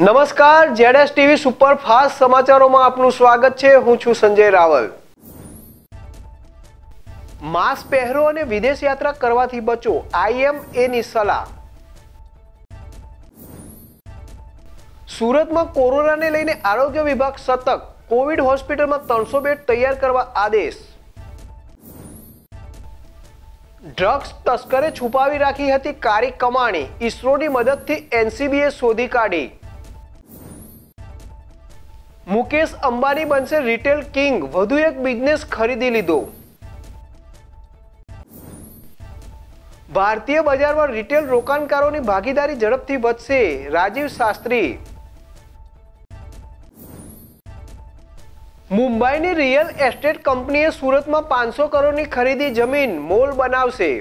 नमस्कार, Z S TV super fast समाचारों में आपनु स्वागत छे। हूँ छू संजय रावल। मास्क पहरो और विदेश यात्रा करवाथी बचो, आईएमए नी सलाह। सूरत में कोरोना ने लईने आरोग्य विभाग सतर्क, कोविड होस्पिटल में 300 बेड तैयार करवा आदेश। ड्रग्स तस्करे छुपावी राखी हती कारी कमाणी, इसरो नी मदद थी एनसीबीए शोधी काढ़ी। मुकेश अंबानी बनशे रिटेल किंग, वधु एक बिजनेस खरीदी लीधो। भारतीय बाजार में रिटेल रोकाणकारों की भागीदारी झड़पथी बढ़शे, राजीव शास्त्री। मुंबई की रियल एस्टेट कंपनीए सूरत में 500 करोड़ की खरीदी जमीन, मॉल बनावशे।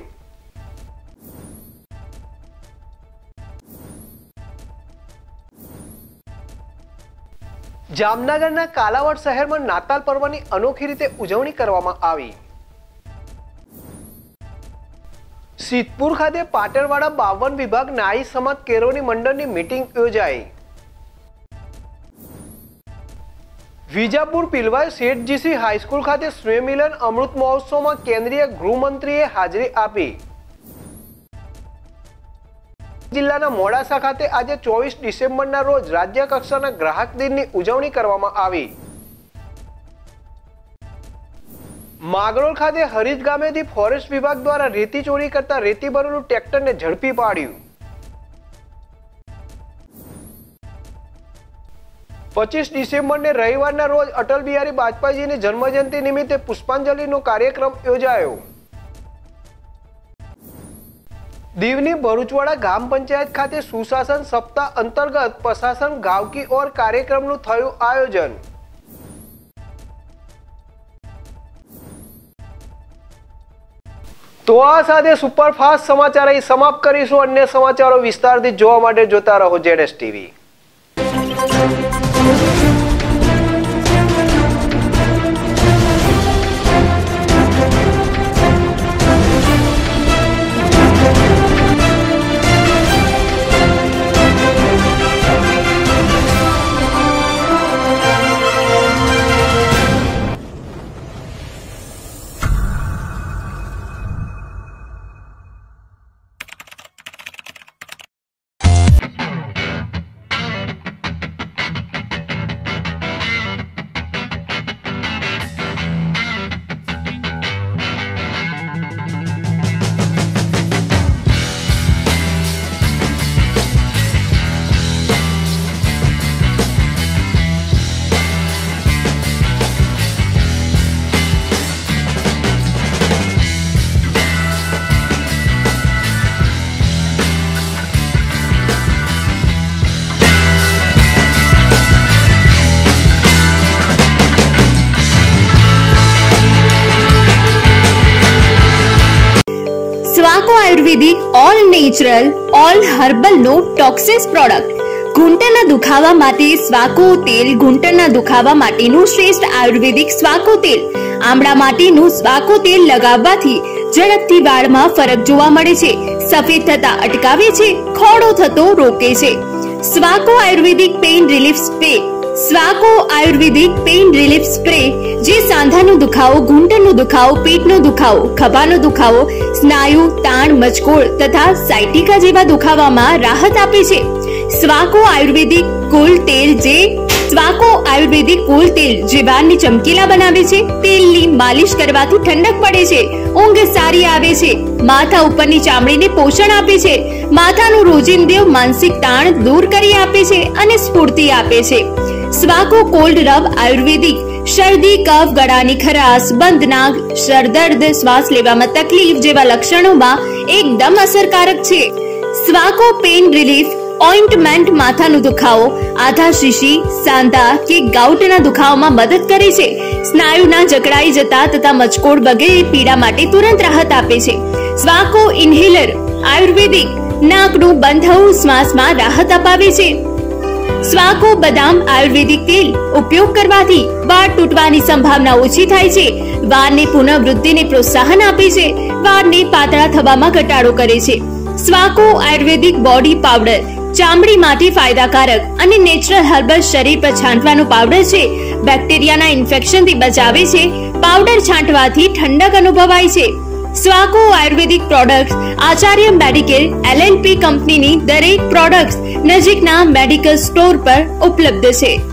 जामनगरना कालावड शहर में नाताल पर्व की अनोखी रीते उजवणी करवामां आवी। सीतपुर खाते पाटणवाड़ा 52 विभाग नाई समाज केरोनी मंडल की मीटिंग योजाई। विजापुर पीलवाई सेठजीसी हाईस्कूल खाते स्नेहमिलन अमृत महोत्सव में केंद्रीय गृहमंत्रीए हाजरी आपी। जिल्लाना मोडासा खाते आज 24 डिसेम्बरना रोज राज्य कक्षाना ग्राहक दिन की उजवणी करवामां आवी। मागरोल खाते हरीज गामेथी फॉरेस्ट विभाग द्वारा रेती चोरी करता रेती भरेलू ट्रेक्टर ने झड़पी पाड्यू। 25 डिसेम्बर ने रविवार रोज अटल बिहारी वाजपेयी जी ने जन्मजयंती निमित्ते पुष्पांजलि नो कार्यक्रम योजायो। दीवनी भरूचवाड़ा ग्राम पंचायत खाते सुशासन सप्ताह अंतर्गत प्रशासन गांव की ओर कार्यक्रम नु थयो आयोजन। तो आ साथे सुपरफास्ट समाचार अहीं समाप्त करीशुं। अन्य समाचारों विस्तारथी जोवा माटे जोता रहो Z S TV. स्वाको ayurvedic all natural all herbal no toxins product. घूंटणना दुखावा माटे स्वाको तेल। घूंटणना दुखावा माटेનું શ્રેષ્ઠ આયુર્વેદિક स्वाको तेल। આમળા માટેનું स्वाको तेल લગાવવાથી ઝડપથી વાળમાં ફરક જોવા મળે છે, સફેદ થતા અટકાવે છે, ખોડો થતો રોકે છે। स्वाको ayurvedic pain relief spray. स्वाको ayurvedic pain relief spray जे सांधानो दुखावो, घूंटणनो दुखावो, पेटनो दुखावो, खभानो दुखावो, स्नायु ताण, मचकोड़ तथा साइटिका जेवा दुखावामां राहत आपे छे। स्वाको आयुर्वेदिक कूल तेल जे स्वाको आयुर्वेदिक कूल तेल जे वाळने चमकीला बनावे छे। तेलनी मालिश करवाथी ठंडक पड़े छे, ऊंघ सारी आवे छे, माथा उपरनी चामड़ीने पोषण आपे छे, माथानो रोजिंदो मानसिक ताण दूर करी आपे छे अने स्फूर्ति आपे छे। स्वाको कोल्ड रब आयुर्वेदिक शर्दी, कफ, गळानी खराश, बंद नाक, सर दर्द, श्वास लेवामां तकलीफ जेवा लक्षणोमां एकदम असरकारक छे। स्वाको पेन रिलीफ ऑइंटमेंट माथानो दुखावो, आधा शीशी, सांधा के गाउटना दुखावामां मदद करे छे। स्नायुना जकड़ाई जता तथा मचकोड़ बगे पीड़ा माटे तुरंत राहत आपे छे। स्वाको इनहेलर आयुर्वेदिक नाकનું બંધાઉ શ્વાસમાં રાહત અપાવે છે। स्वाको बदाम आयुर्वेदिक तेल उपयोग करवाथी वार तूटवानी संभावना ओछी थाय छे। वारने पुनर्वृद्धिने प्रोत्साहन आपे छे। वारने पातळा थवामां घटाडो करे छे। स्वाको आयुर्वेदिक बॉडी पाउडर चामड़ी माटे फायदाकारक अने नेचरल हर्बल शरीर पर छांटवानो पाउडर छे। बेक्टेरियाना इन्फेक्शन थी बचावे छे। पाउडर छांटवाथी ठंडक अनुभवाय छे। स्वाको ayurvedic products Acharya medical LNP company नी दरेक प्रोडक्ट्स नजीकना मेडिकल स्टोर पर उपलब्ध है।